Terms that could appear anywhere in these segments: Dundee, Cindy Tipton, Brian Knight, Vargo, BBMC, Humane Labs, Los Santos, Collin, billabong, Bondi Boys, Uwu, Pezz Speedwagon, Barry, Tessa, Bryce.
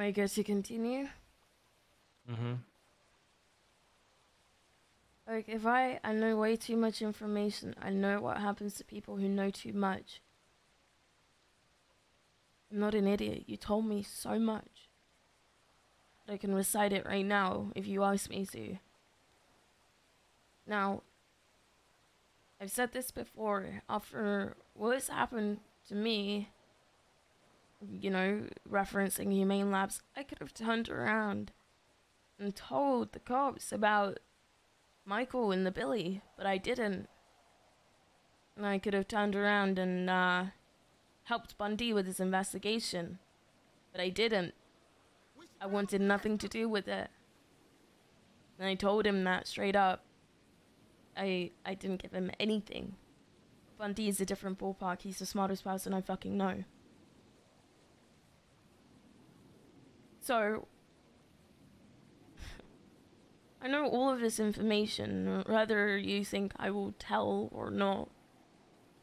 I guess you continue? Mm-hmm. Like, if I know way too much information, I know what happens to people who know too much. I'm not an idiot. You told me so much. I can recite it right now if you ask me to. Now, I've said this before. After what's happened to me, you know, referencing Humane Labs, I could have turned around and told the cops about Michael and the Billy, but I didn't. And I could have turned around and helped Bondi with his investigation, but I didn't. I wanted nothing to do with it. And I told him that straight up. I didn't give him anything. Bondi is a different ballpark. He's the smartest person I fucking know. So, I know all of this information, whether you think I will tell or not.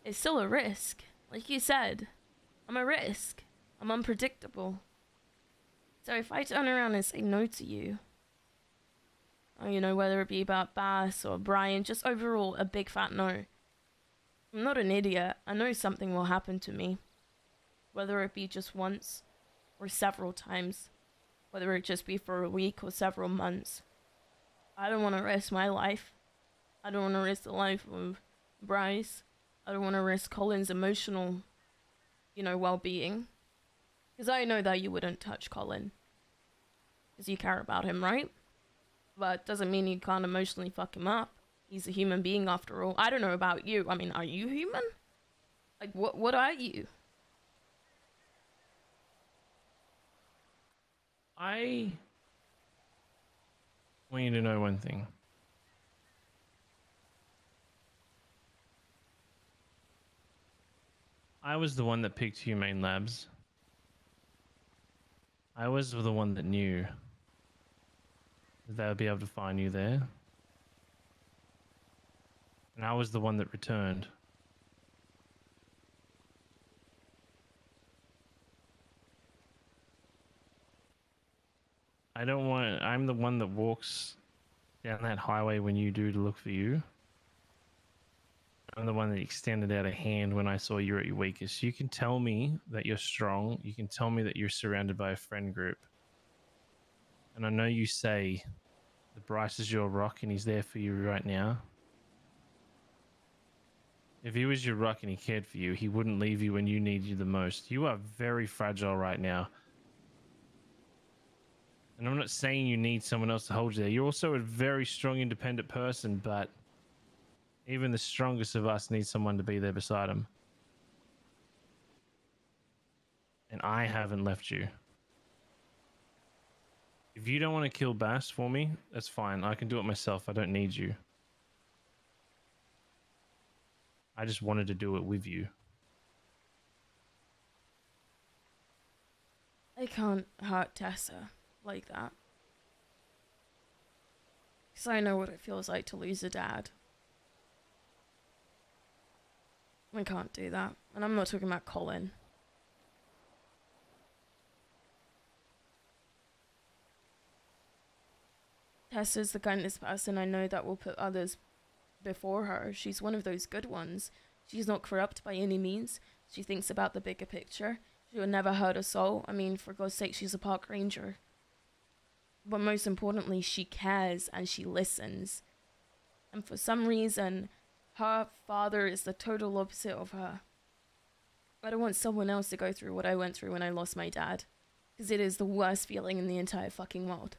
It's still a risk. Like you said, I'm a risk. I'm unpredictable. So if I turn around and say no to you, or, you know, whether it be about Bass or Brian, just overall a big fat no. I'm not an idiot. I know something will happen to me. Whether it be just once or several times. Whether it just be for a week or several months. I don't want to risk my life. I don't want to risk the life of Bryce. I don't want to risk Colin's emotional, you know, well-being. Because I know that you wouldn't touch Collin. Because you care about him, right? But it doesn't mean you can't emotionally fuck him up. He's a human being after all. I don't know about you. I mean, are you human? Like, what are you? I want you to know one thing. I was the one that picked Humane Labs. I was the one that knew that they would be able to find you there. And I was the one that returned. I'm the one that walks down that highway when you do to look for you. I'm the one that extended out a hand when I saw you at your weakest. You can tell me that you're strong. You can tell me that you're surrounded by a friend group. And I know you say that Bryce is your rock and he's there for you right now. If he was your rock and he cared for you, he wouldn't leave you when you need you the most. You are very fragile right now. And I'm not saying you need someone else to hold you there. You're also a very strong, independent person, but even the strongest of us needs someone to be there beside them. And I haven't left you. If you don't want to kill Bass for me, that's fine. I can do it myself. I don't need you. I just wanted to do it with you. I can't hurt Tessa like that, because I know what it feels like to lose a dad. I can't do that, and I'm not talking about Collin. Tessa's the kindest person I know that will put others before her. She's one of those good ones. She's not corrupt by any means. She thinks about the bigger picture. She will never hurt a soul. I mean, for God's sake, she's a park ranger. But most importantly, she cares and she listens. And for some reason, her father is the total opposite of her. I don't want someone else to go through what I went through when I lost my dad. Because it is the worst feeling in the entire fucking world.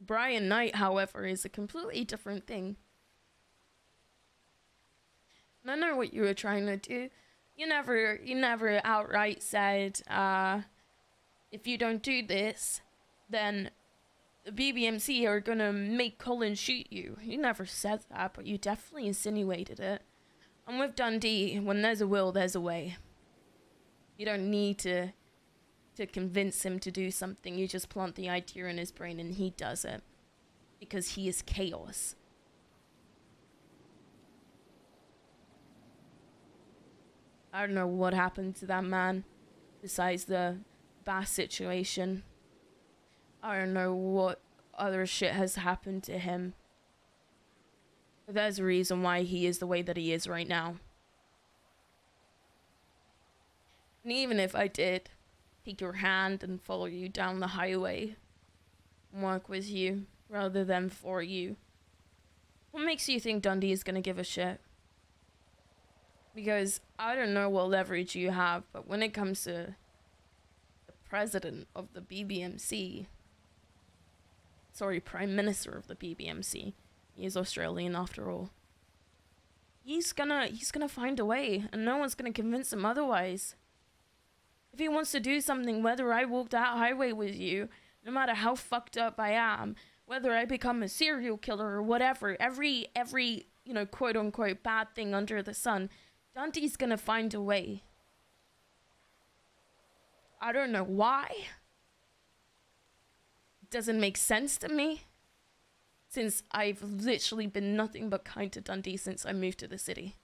Brian Knight, however, is a completely different thing. And I know what you were trying to do. You never outright said, if you don't do this, then the BBMC are gonna make Collin shoot you. You never said that, but you definitely insinuated it. And with Dundee, when there's a will, there's a way. You don't need to convince him to do something. You just plant the idea in his brain and he does it. Because he is chaos. I don't know what happened to that man, besides the bass situation. I don't know what other shit has happened to him. But there's a reason why he is the way that he is right now. And even if I did take your hand and follow you down the highway and walk with you rather than for you, what makes you think Dundee is gonna give a shit? Because I don't know what leverage you have, but when it comes to the president of the BBMC, sorry, Prime Minister of the BBMC, he is Australian after all, he's gonna find a way, and no one's gonna convince him otherwise. If he wants to do something, whether I walk that highway with you, no matter how fucked up I am, whether I become a serial killer or whatever, every you know, quote-unquote bad thing under the sun, Dundee's gonna find a way. I don't know why. It doesn't make sense to me, since I've literally been nothing but kind to Dundee since I moved to the city.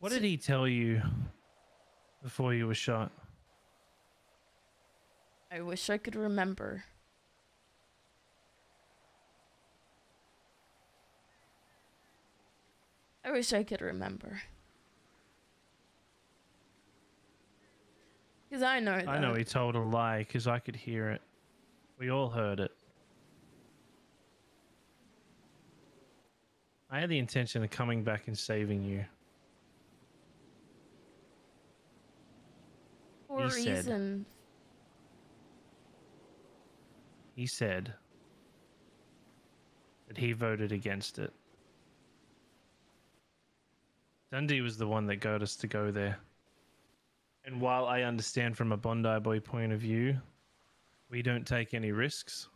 What did he tell you before you were shot? I wish I could remember. I wish I could remember. Because I know that. I know he told a lie because I could hear it. We all heard it. I had the intention of coming back and saving you. For reason. He said that he voted against it. Dundee was the one that got us to go there. And while I understand from a Bondi Boy point of view, we don't take any risks.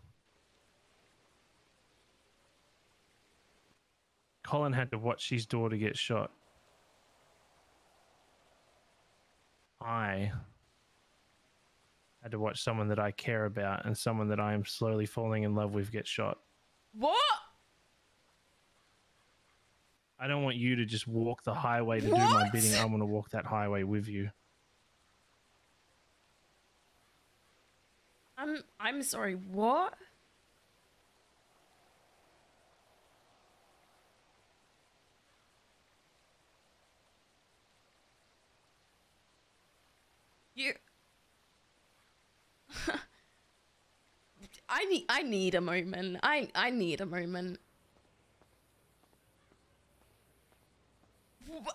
Collin had to watch his daughter get shot. I had to watch someone that I care about and someone that I am slowly falling in love with get shot. What? I don't want you to just walk the highway to do my bidding. I want to walk that highway with you. I'm sorry, what? You... I need a moment. I need a moment. What?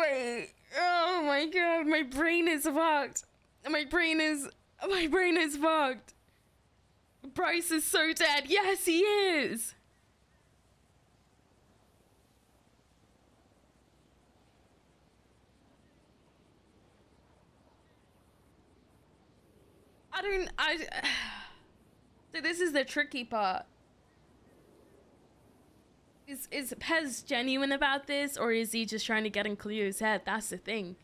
Wait, oh my god, my brain is fucked. My brain is fucked. Bryce is so dead. Yes, he is. So this is the tricky part. Is Pezz genuine about this, or is he just trying to get in Cleo's head? That's the thing.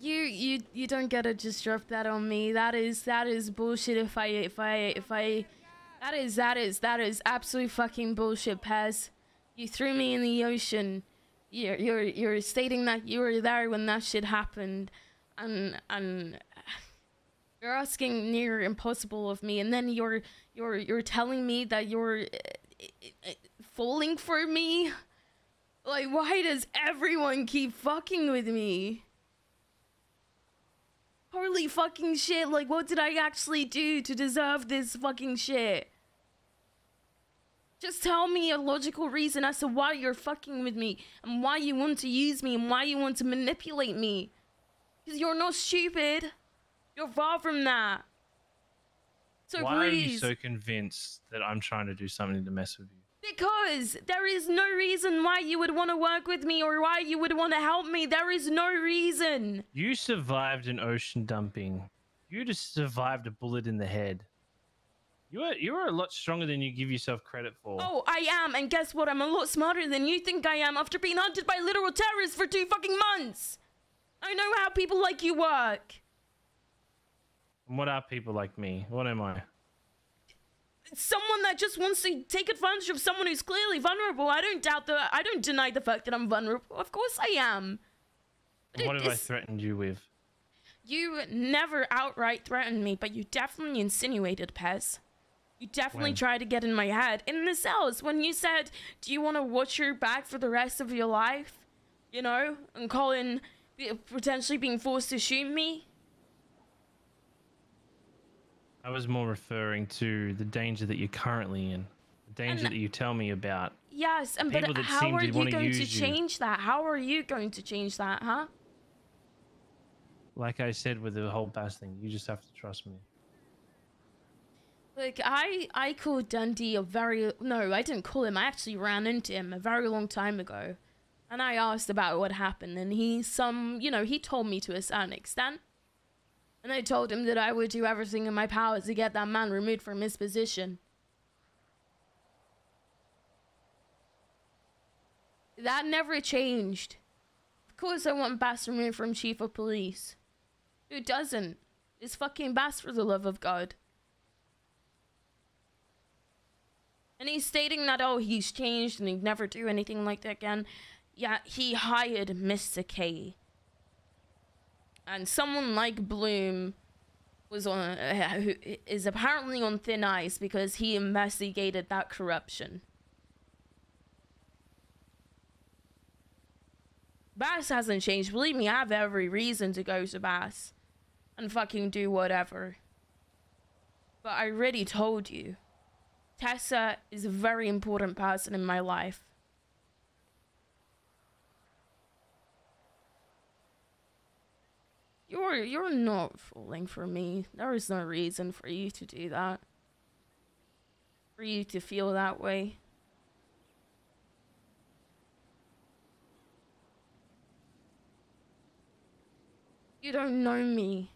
You don't gotta just drop that on me. That is bullshit. That is absolute fucking bullshit, Pezz. You threw me in the ocean. You're stating that you were there when that shit happened, and. You're asking near impossible of me, and then you're telling me that you're falling for me? Like, why does everyone keep fucking with me? Holy fucking shit, like, what did I actually do to deserve this fucking shit? Just tell me a logical reason as to why you're fucking with me and why you want to use me and why you want to manipulate me. Because you're not stupid. You're far from that. So please. Why are you so convinced that I'm trying to do something to mess with you? Because there is no reason why you would want to work with me or why you would want to help me. There is no reason. You survived an ocean dumping. You just survived a bullet in the head. You are a lot stronger than you give yourself credit for. Oh, I am. And guess what? I'm a lot smarter than you think I am after being hunted by literal terrorists for 2 fucking months. I know how people like you work. And what are people like me? What am I? Someone that just wants to take advantage of someone who's clearly vulnerable. I don't deny the fact that I'm vulnerable. Of course I am. And what have I threatened you with? You never outright threatened me, but you definitely insinuated, Pezz. You definitely tried to get in my head. In the cells, when you said, do you want to watch your back for the rest of your life? You know, and Collin potentially being forced to shoot me. I was more referring to the danger that you're currently in. The danger that you tell me about. Yes, and but how are you going to change that? How are you going to change that, huh? Like I said with the whole Pezz thing, you just have to trust me. Look, I called Dundee no, I didn't call him. I actually ran into him a very long time ago. And I asked about what happened. And he told me to a certain extent. And I told him that I would do everything in my power to get that man removed from his position. That never changed. Of course I want Pezz removed from Chief of Police. Who doesn't? It's fucking Pezz, for the love of God. And he's stating that, oh, he's changed and he'd never do anything like that again. Yeah, he hired Mr. K. And someone like Bloom was who is apparently on thin ice because he investigated that corruption. Pezz hasn't changed. Believe me, I have every reason to go to Pezz and fucking do whatever. But I already told you, Tessa is a very important person in my life. You're not falling for me. There is no reason for you to do that. For you to feel that way. You don't know me.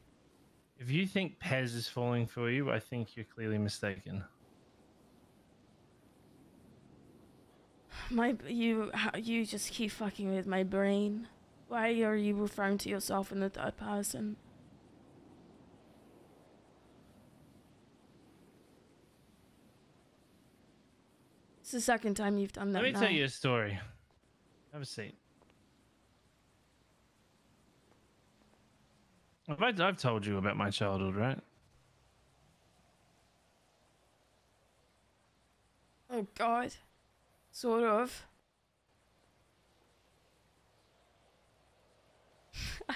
If you think Pezz is falling for you, I think you're clearly mistaken. You just keep fucking with my brain. Why are you referring to yourself in the third person? It's the second time you've done that. Let me tell you a story. Have a seat. I've told you about my childhood, right? Oh, God. Sort of.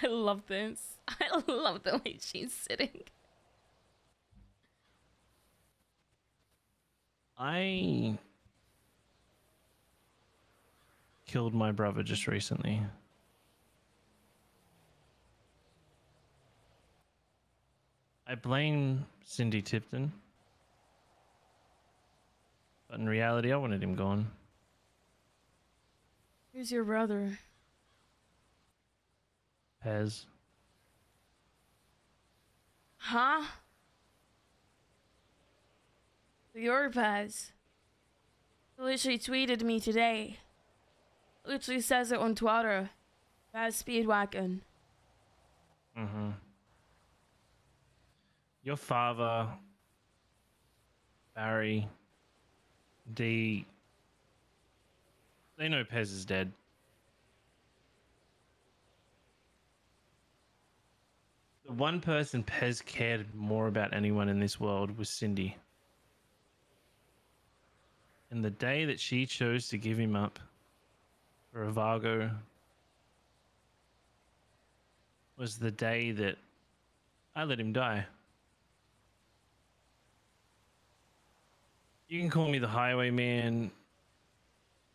I love this. I love the way she's sitting. I killed my brother just recently. I blame Cindy Tipton. But in reality, I wanted him gone. Who's your brother? Pezz. Huh? Your Pezz. Literally tweeted me today. Literally says it on Twitter. Pezz Speedwagon. Mm-hmm. Your father, Barry, D. They know Pezz is dead. The one person Pezz cared more about anyone in this world was Cindy. And the day that she chose to give him up for a Vargo was the day that I let him die. You can call me the highwayman.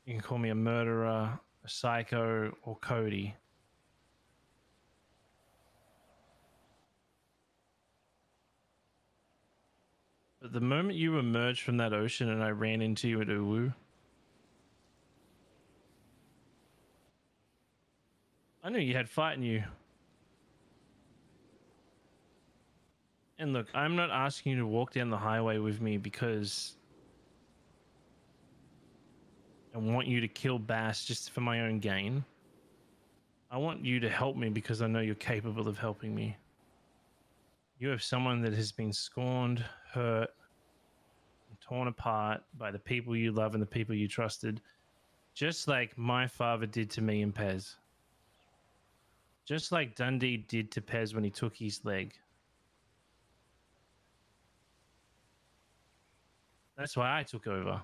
You can call me a murderer, a psycho, or Cody. But the moment you emerged from that ocean and I ran into you at Uwu, I knew you had fight in you. And look, I'm not asking you to walk down the highway with me because I want you to kill Bass just for my own gain. I want you to help me because I know you're capable of helping me. You have someone that has been scorned, hurt, and torn apart by the people you love and the people you trusted, just like my father did to me in Pezz. Just like Dundee did to Pezz when he took his leg. That's why I took over.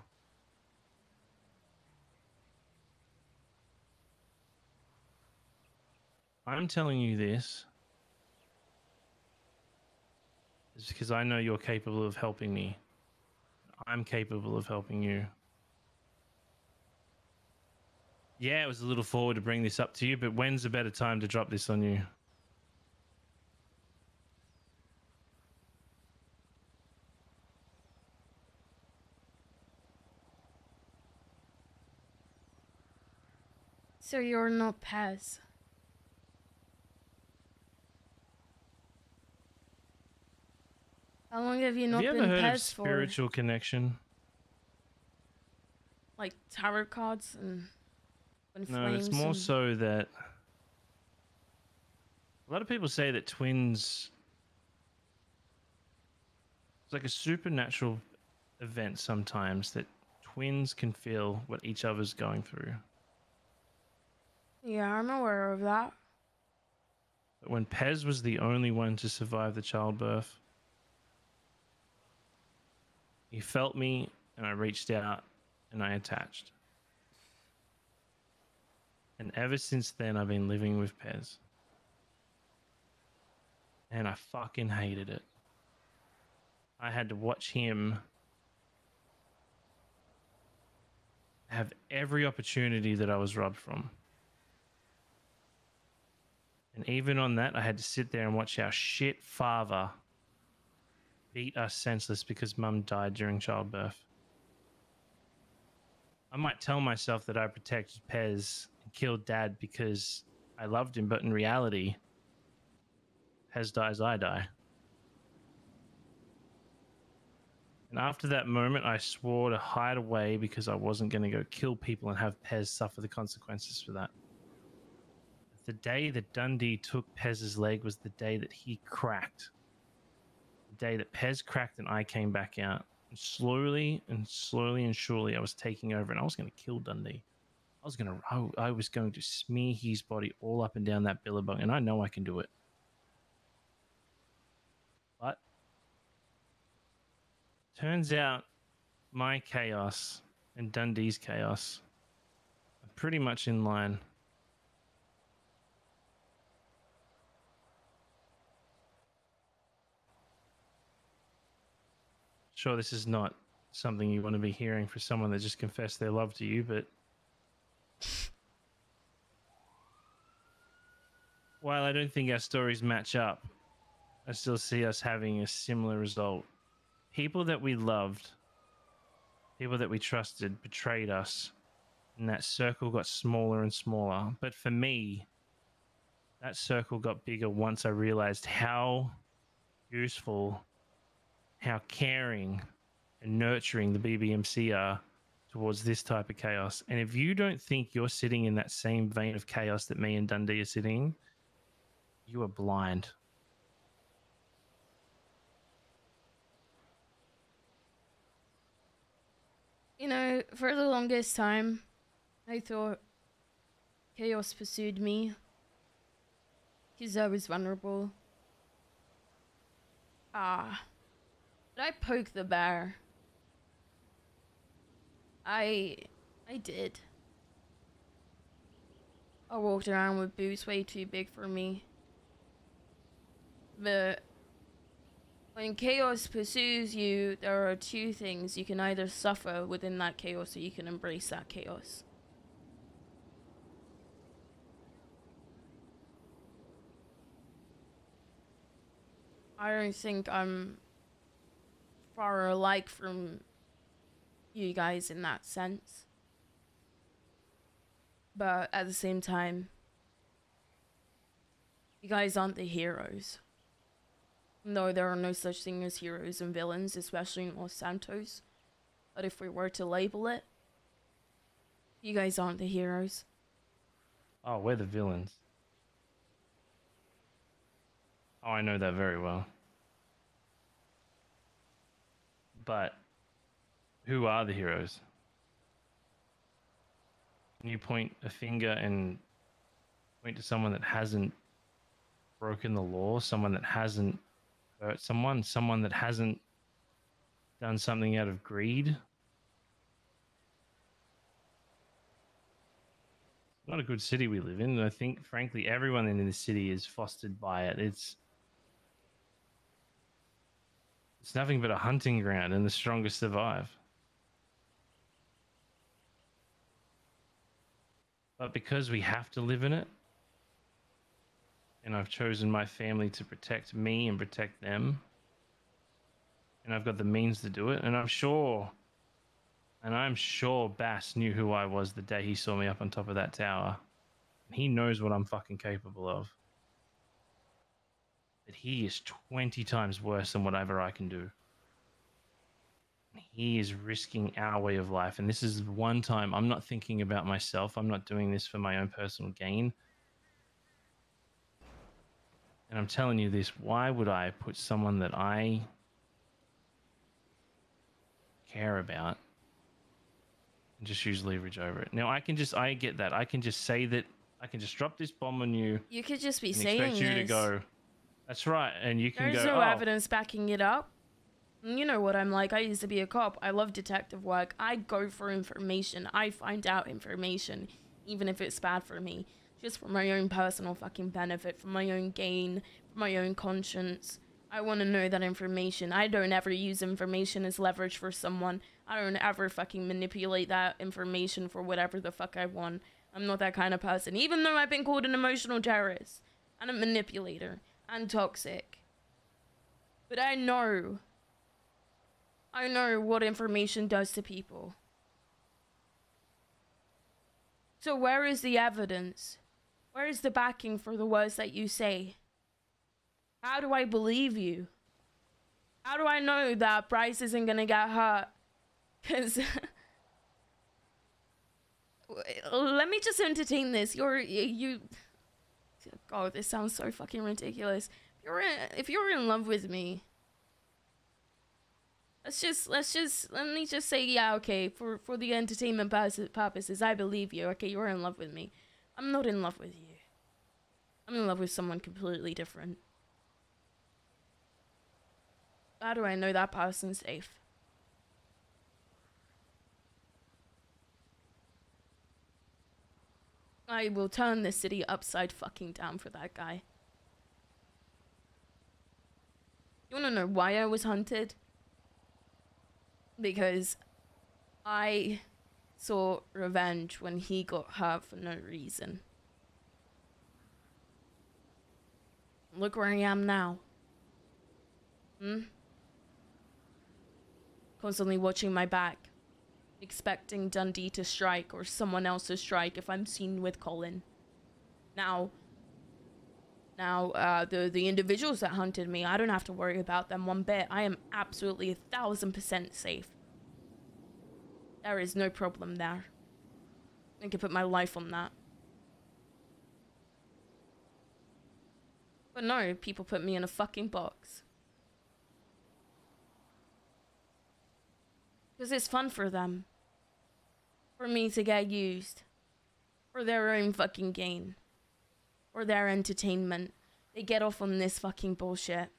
I'm telling you this is because I know you're capable of helping me. I'm capable of helping you. Yeah, it was a little forward to bring this up to you, but when's a better time to drop this on you? So you're not Pezz. How long have you not been Pezz for? Have you ever heard of spiritual connection? Like tarot cards and... No, it's more so that... A lot of people say that twins... It's like a supernatural event sometimes that twins can feel what each other's going through. Yeah, I'm aware of that. But when Pezz was the only one to survive the childbirth, he felt me and I reached out and I attached. And ever since then, I've been living with Pezz. And I fucking hated it. I had to watch him have every opportunity that I was robbed from. And even on that, I had to sit there and watch our shit father beat us senseless because Mum died during childbirth. I might tell myself that I protected Pezz and killed Dad because I loved him, but in reality, Pezz dies, I die. And after that moment, I swore to hide away because I wasn't going to go kill people and have Pezz suffer the consequences for that. The day that Dundee took Pezz's leg was the day that he cracked. The day that Pezz cracked and I came back out. And slowly and surely I was taking over and I was going to kill Dundee. I was going to smear his body all up and down that billabong, and I know I can do it. But turns out my chaos and Dundee's chaos are pretty much in line. Sure, this is not something you want to be hearing for someone that just confessed their love to you, but while I don't think our stories match up, I still see us having a similar result. People that we loved, people that we trusted, betrayed us, and that circle got smaller and smaller. But for me, that circle got bigger once I realized how useful, how caring and nurturing the BBMC are towards this type of chaos. And if you don't think you're sitting in that same vein of chaos that me and Dundee are sitting in, you are blind. You know, for the longest time, I thought chaos pursued me because I was vulnerable. But I poked the bear. I did. I walked around with boots way too big for me. But When chaos pursues you, there are two things. You can either suffer within that chaos, or you can embrace that chaos. I don't think I'm far alike from you guys in that sense. But at the same time, you guys aren't the heroes. No, there are no such thing as heroes and villains, especially in Los Santos. But if we were to label it, you guys aren't the heroes. Oh, we're the villains. Oh, I know that very well. But who are the heroes? Can you point a finger and point to someone that hasn't broken the law, someone that hasn't hurt someone, someone that hasn't done something out of greed? Not a good city we live in. I think, frankly, everyone in this city is fostered by it. It's nothing but a hunting ground, and the strongest survive. But because we have to live in it, and I've chosen my family to protect me and protect them, and I've got the means to do it, and I'm sure Bass knew who I was the day he saw me up on top of that tower. And he knows what I'm fucking capable of. But he is 20 times worse than whatever I can do. And he is risking our way of life. And this is one time I'm not thinking about myself. I'm not doing this for my own personal gain. And I'm telling you this, why would I put someone that I care about and just use leverage over it? Now I get that. I can just say that, I can just drop this bomb on you. You could just be saying expect you to go. That's right. And you can go, there's no evidence backing it up. You know what I'm like. I used to be a cop. I love detective work. I go for information. I find out information, even if it's bad for me, just for my own personal fucking benefit, for my own gain, for my own conscience. I want to know that information. I don't ever use information as leverage for someone. I don't ever fucking manipulate that information for whatever the fuck I want. I'm not that kind of person. Even though I've been called an emotional terrorist and a manipulator and toxic. But I know what information does to people. So where is the evidence? Where is the backing for the words that you say? How do I believe you? How do I know that Bryce isn't gonna get hurt? Because let me just entertain this. You God, this sounds so fucking ridiculous. If you're in love with me, let me just say, yeah, okay, for the entertainment purposes, I believe you. Okay, you're in love with me. I'm not in love with you. I'm in love with someone completely different. How do I know that person's safe? I will turn this city upside fucking down for that guy. You wanna know why I was hunted? Because I sought revenge when he got hurt for no reason. Look where I am now. Constantly watching my back, expecting Dundee to strike or someone else to strike if I'm seen with Collin. Now the individuals that hunted me, I don't have to worry about them one bit. I am absolutely 1000% safe. There is no problem there. I can put my life on that. But no, people put me in a fucking box. Because it's fun for them. For me to get used. For their own fucking gain. Or their entertainment. They get off on this fucking bullshit.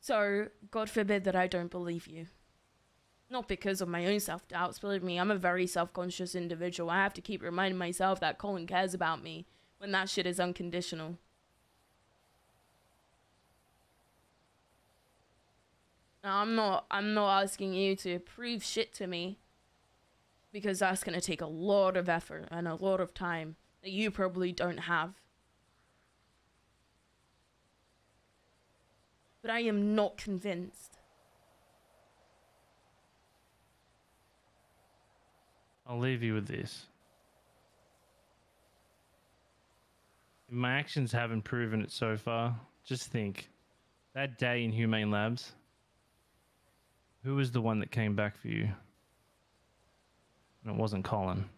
So, God forbid that I don't believe you. Not because of my own self-doubts, believe me, I'm a very self-conscious individual. I have to keep reminding myself that Collin cares about me when that shit is unconditional. No, I'm not asking you to prove shit to me, because that's going to take a lot of effort and a lot of time that you probably don't have. But I am not convinced. I'll leave you with this. If my actions haven't proven it so far, just think. That day in Humane Labs, who was the one that came back for you? And it wasn't Collin.